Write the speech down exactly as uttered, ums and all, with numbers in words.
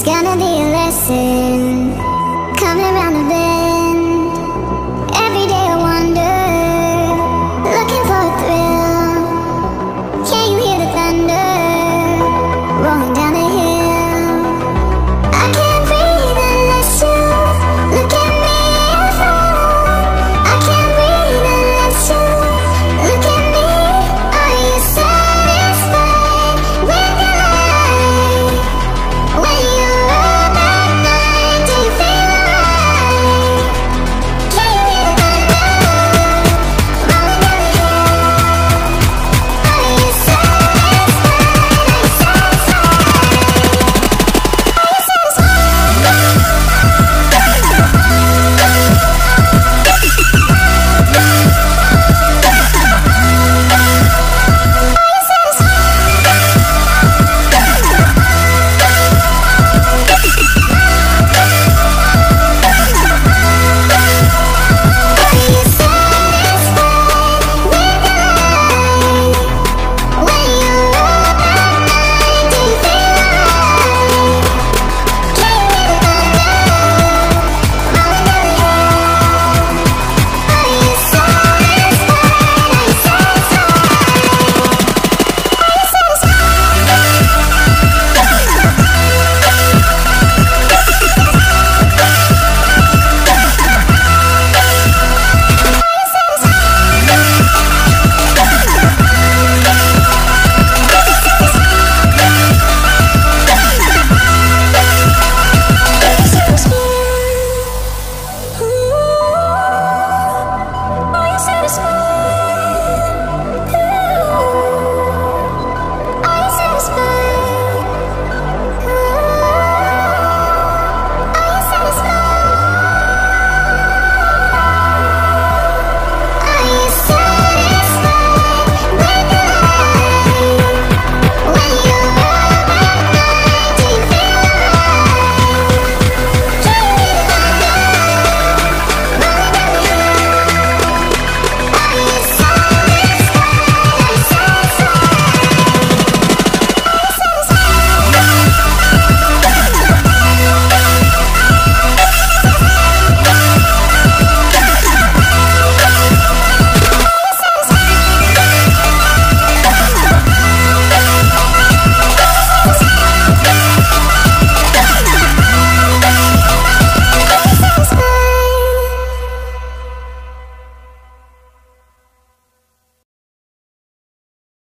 It's gonna be